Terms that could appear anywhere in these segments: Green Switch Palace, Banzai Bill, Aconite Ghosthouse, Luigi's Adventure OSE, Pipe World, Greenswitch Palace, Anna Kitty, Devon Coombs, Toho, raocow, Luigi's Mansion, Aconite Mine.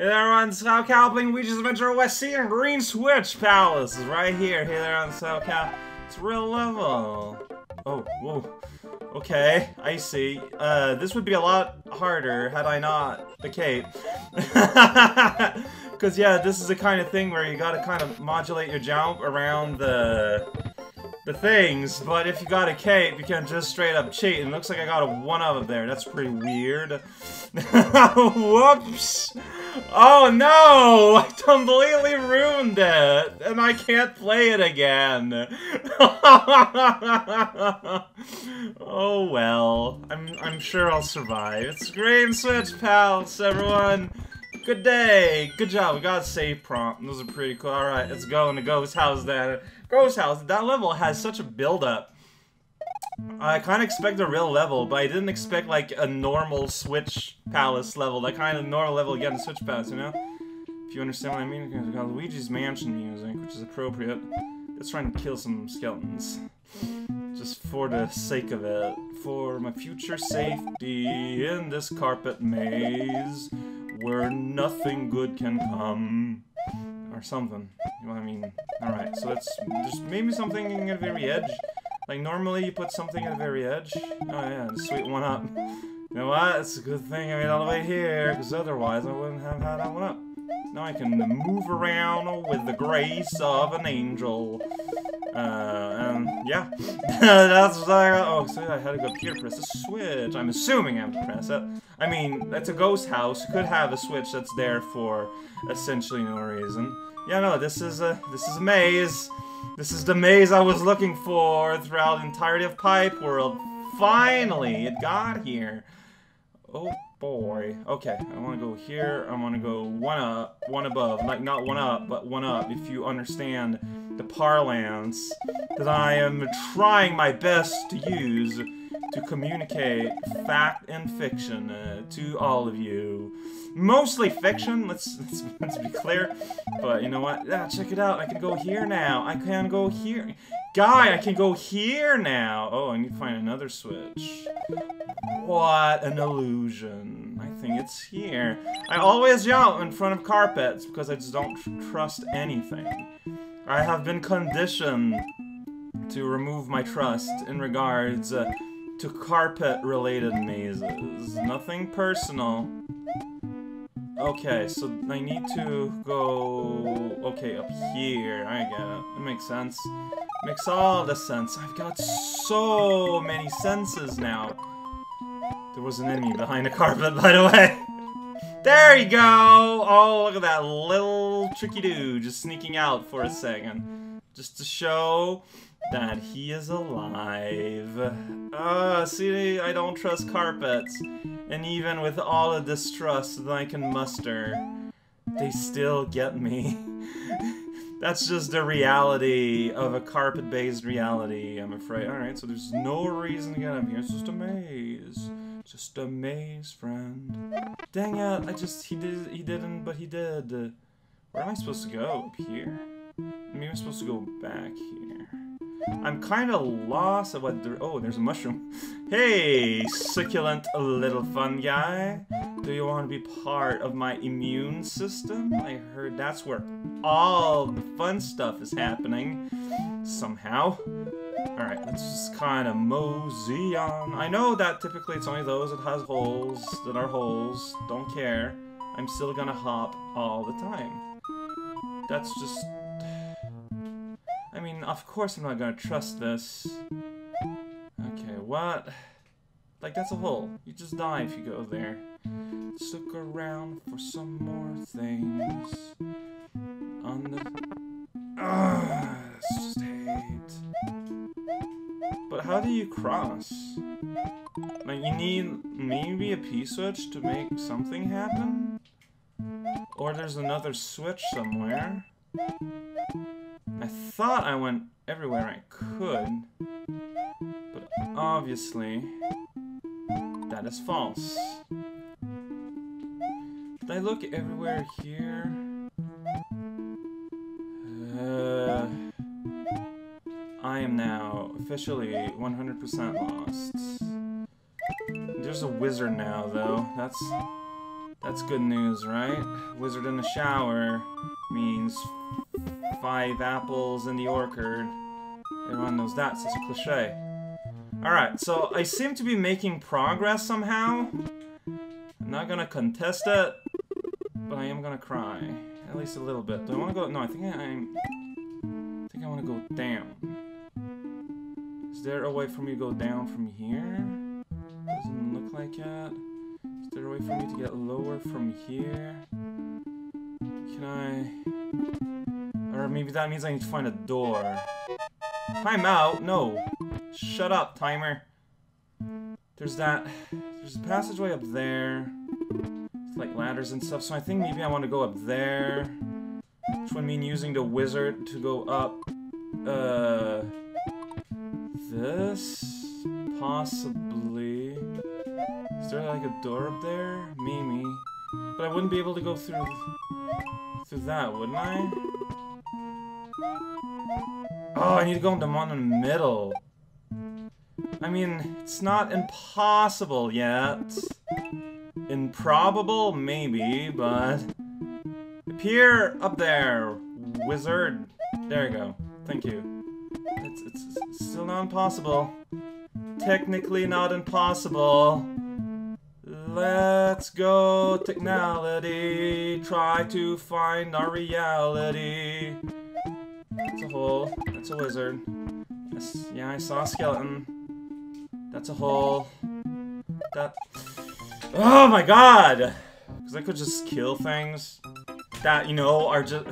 Hey there everyone, it's raocow playing Luigi's Adventure OSE and Green Switch Palace is right here. Hey there on raocow. It's a real level. Oh, whoa. Okay, I see. This would be a lot harder had I not the cape. Because, yeah, this is the kind of thing where you gotta kind of modulate your jump around the things, but if you got a cape, you can just straight up cheat. And it looks like I got a one-up there. That's pretty weird. Whoops! Oh no! I completely ruined it! And I can't play it again! Oh well. I'm sure I'll survive. It's Green Switch Pals, everyone! Good day! Good job, we got a save prompt. Those are pretty cool. Alright, let's go in the ghost house then. Ghost house, that level has such a build-up. I kinda expect a real level, but I didn't expect like a normal Switch Palace level. That kind of normal level you get in Switch Palace, you know? If you understand what I mean, we got Luigi's Mansion music, which is appropriate. Let's try and kill some skeletons. Just for the sake of it. For my future safety in this carpet maze. Where nothing good can come, or something, you know what I mean? Alright, so let's, there's maybe something at the very edge, like normally you put something at the very edge, oh yeah, the sweet one up, you know what, it's a good thing I made all the way here, because otherwise I wouldn't have had that one up. Now I can move around with the grace of an angel. Yeah. That's what I got. Oh, so I had to go up here, press the switch. I'm assuming I have to press it. I mean, that's a ghost house. You could have a switch that's there for essentially no reason. Yeah, no, this is a maze. This is the maze I was looking for throughout the entirety of Pipe World. Finally, it got here. Oh. Boy. Okay, I want to go here, I want to go one up, one above. Like, not one up, but one up, if you understand the parlance that I am trying my best to use to communicate fact and fiction to all of you. Mostly fiction, let's be clear, but you know what? Ah, check it out, I can go here now, I can go here. Guy, I can go here now! Oh, I need to find another switch. What an illusion. I think it's here. I always yell in front of carpets because I just don't trust anything. I have been conditioned to remove my trust in regards to carpet-related mazes. Nothing personal. Okay, so I need to go... okay, up here. I get it. It makes sense. Makes all the sense. I've got so many senses now. There was an enemy behind the carpet, by the way. There you go! Oh, look at that little tricky dude just sneaking out for a second. Just to show that he is alive. See, I don't trust carpets. And even with all the distrust that I can muster, they still get me. That's just the reality of a carpet-based reality, I'm afraid. Alright, so there's no reason to get up here. It's just a maze. Just a maze, friend. Dang it, he didn't, but he did. Where am I supposed to go? Up here? Maybe I'm supposed to go back here. I'm kinda lost at what oh, there's a mushroom. Hey, succulent little fun guy. Do you want to be part of my immune system? I heard that's where all the fun stuff is happening. Somehow. Alright, let's just kind of mosey on. I know that typically it's only those that has holes that are holes. Don't care. I'm still gonna hop all the time. That's just... I mean, of course I'm not gonna trust this. Okay, what? Like, that's a hole. You just die if you go there. Let's look around for some more things. On the... Ugh, that's just hate. But how do you cross? Like, you need maybe a P-switch to make something happen? Or there's another switch somewhere? I thought I went everywhere I could, but obviously that is false. Did I look everywhere here? I am now officially 100% lost. There's a wizard now, though. That's That's good news, right? Wizard in the shower means 5 apples in the orchard. Everyone knows that, so it's a cliche. Alright, so I seem to be making progress somehow. I'm not gonna contest it, but I am gonna cry. At least a little bit. Do I wanna go? No, I think I wanna go down. Is there a way for me to go down from here? Doesn't look like it. Is there a way for me to get lower from here? Can I... Or maybe that means I need to find a door. Time out! No! Shut up, timer! There's that... There's a passageway up there. It's like ladders and stuff, so I think maybe I want to go up there. Which would mean using the wizard to go up... This? Possibly... Is there like a door up there? Maybe. But I wouldn't be able to go through that, wouldn't I? Oh, I need to go in the one in the middle. I mean, it's not impossible yet. Improbable, maybe, but... Appear up there, wizard. There you go. Thank you. It's still not impossible. Technically not impossible. Let's go, technology. Try to find our reality. That's a hole. That's a wizard. Yes, yeah, I saw a skeleton. That's a hole. That... Oh my god! Because I could just kill things that, you know, are just...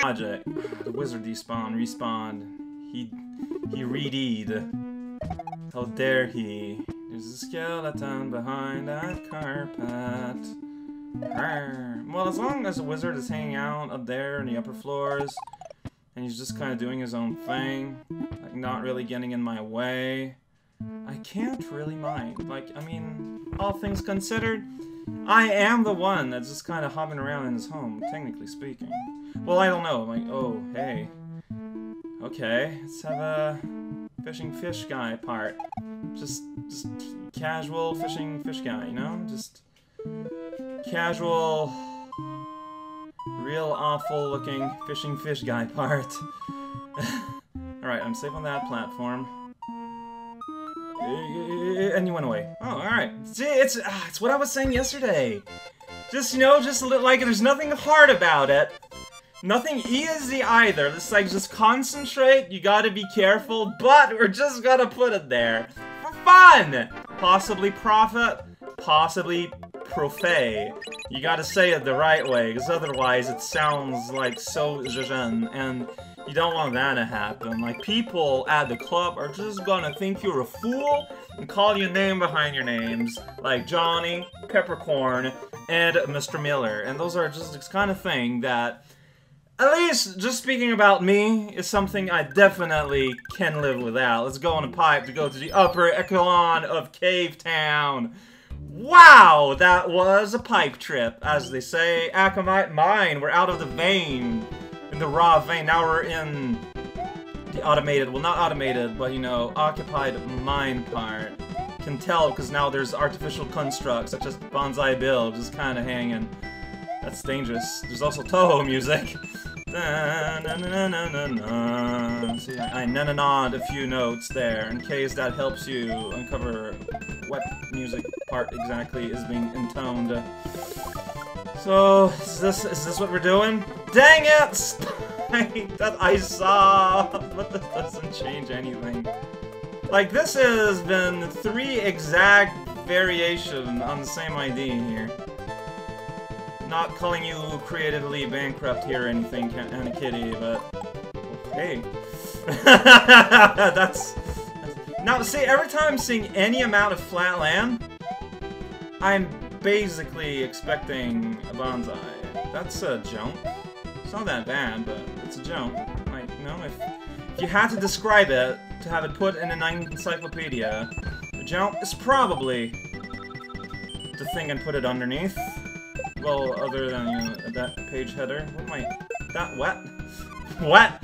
Project. The wizard despawned, respawned. He re-deed. How dare he? There's a skeleton behind that carpet. Arr. Well, as long as the wizard is hanging out up there in the upper floors, and he's just kind of doing his own thing, like not really getting in my way, I can't really mind. Like, I mean, all things considered, I am the one that's just kind of hopping around in his home, technically speaking. Well, I don't know. I'm like, oh, hey. Okay, let's have a fishing fish guy part. Just casual fishing fish guy, you know? Just casual, real awful looking fishing fish guy part. Alright, I'm safe on that platform. And you went away. Oh, alright. See, it's what I was saying yesterday. Just, you know, just a little, like, there's nothing hard about it. Nothing easy either. It's like, just concentrate, you gotta be careful, but we're just gonna put it there. For fun! Possibly profit, possibly profay. You gotta say it the right way, because otherwise it sounds like so zhuzhen, and you don't want that to happen. Like, people at the club are just gonna think you're a fool and call your name behind your names, like Johnny, Peppercorn, and Mr. Miller. And those are just this kind of thing that At least, just speaking about me, is something I definitely can live without. Let's go on a pipe to go to the upper echelon of Cave Town. Wow, that was a pipe trip, as they say. Aconite Mine, we're out of the vein. In the raw vein, now we're in the automated, well not automated, but you know, occupied mine part. Can tell, because now there's artificial constructs, such as Banzai Bill, just kinda hanging. That's dangerous. There's also Toho music. See, I na-na-na'd a few notes there, in case that helps you uncover what music part exactly is being intoned. So, is this what we're doing? Dang it! That I saw! But this doesn't change anything. Like, this has been 3 exact variations on the same idea here. Not calling you creatively bankrupt here or anything, Anna Kitty, but hey, that's now. See, every time I'm seeing any amount of flat land, I'm basically expecting a bonsai. That's a jump. It's not that bad, but it's a jump. Like, you know, if you had to describe it to have it put in an encyclopedia, a jump is probably the thing and put it underneath. Well, other than, you know, that page header. What am I... That what? What?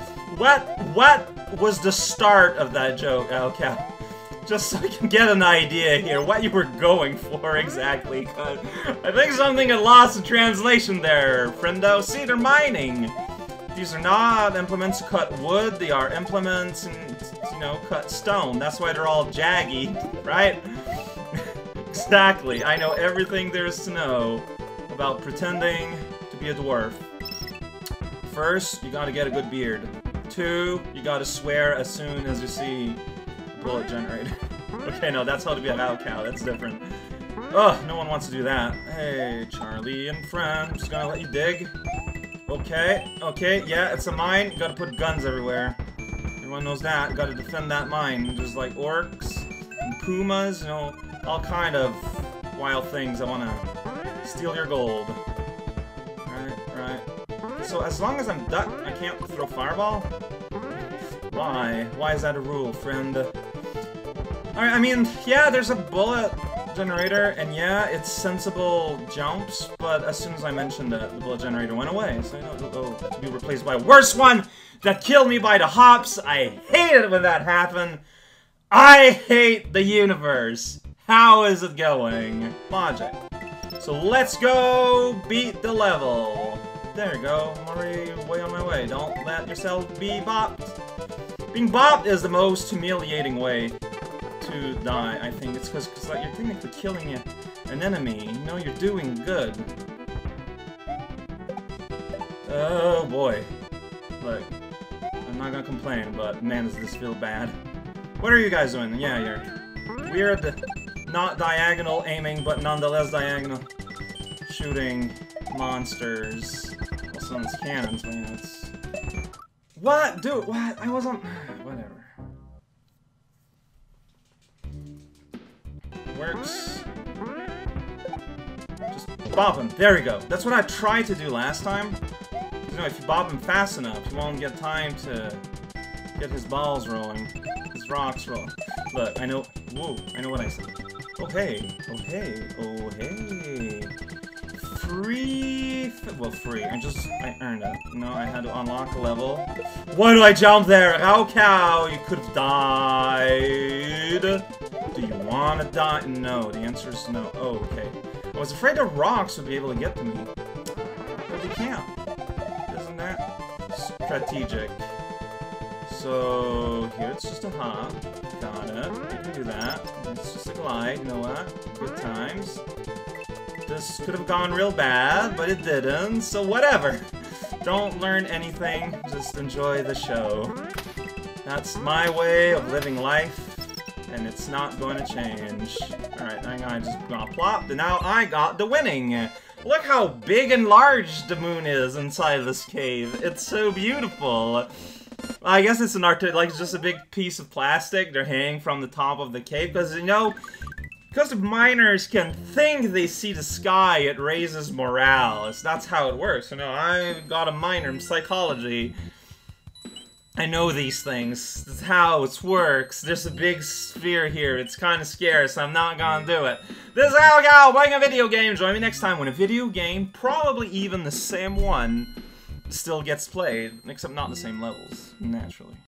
What was the start of that joke? Okay. Just so I can get an idea here, what you were going for exactly. I think something had lost in translation there, friendo. See, they're mining! These are not implements to cut wood, they are implements and, you know, cut stone. That's why they're all jaggy, right? Exactly, I know everything there is to know about pretending to be a dwarf. First, you gotta get a good beard. 2, you gotta swear as soon as you see a bullet generator. Okay, no, that's how to be a raocow, that's different. Ugh, no one wants to do that. Hey, Charlie and friend, I'm just gonna let you dig. Okay, yeah, it's a mine, you gotta put guns everywhere. Everyone knows that, you gotta defend that mine. There's like orcs, and pumas, you know, all kind of wild things I wanna... steal your gold. Right. So as long as I'm duck, I can't throw fireball? Why? Why is that a rule, friend? Alright, I mean, yeah, there's a bullet generator, and yeah, it's sensible jumps, but as soon as I mentioned it, the bullet generator went away, so you know, it'll be replaced by a worse one that killed me by the hops. I hate it when that happened. I hate the universe. How is it going? Logic. So let's go beat the level. There you go. I'm already way on my way. Don't let yourself be bopped. Being bopped is the most humiliating way to die, I think. It's because like, you're technically killing an enemy. You know, you're doing good. Oh boy. Look, I'm not gonna complain, but man, does this feel bad. What are you guys doing? Yeah, you're weird. Not diagonal aiming, but nonetheless diagonal shooting monsters. Well, some of it's cannons, but you know, it's... What? Dude, what? I wasn't... Whatever. Works. Just bop him. There we go. That's what I tried to do last time. You know, if you bop him fast enough, you won't get time to get his balls rolling. His rocks rolling. Look, I know... Whoa, I know what I said. Oh hey. Free, I earned it. No, I had to unlock a level. Why do I jump there? Raocow, you could've died. Do you wanna die? No, the answer is no. Oh, okay. I was afraid the rocks would be able to get to me. But they can't. Isn't that strategic? So, here it's just a hop. Got it. You can do that. It's just a glide. You know what? Good times. This could have gone real bad, but it didn't, so whatever. Don't learn anything. Just enjoy the show. That's my way of living life, and it's not going to change. Alright, I just got plopped, and now I got the winning. Look how big and large the moon is inside this cave. It's so beautiful. I guess it's an art, like, just a big piece of plastic they're hanging from the top of the cave, because, you know, Because miners can think they see the sky, it raises morale. That's how it works. You know, I got a minor in psychology. I know these things. That's how it works. There's a big sphere here. It's kind of scary, so I'm not gonna do it. This is raocow playing a video game. Join me next time when a video game, probably even the same one, still gets played, except not the same levels, naturally.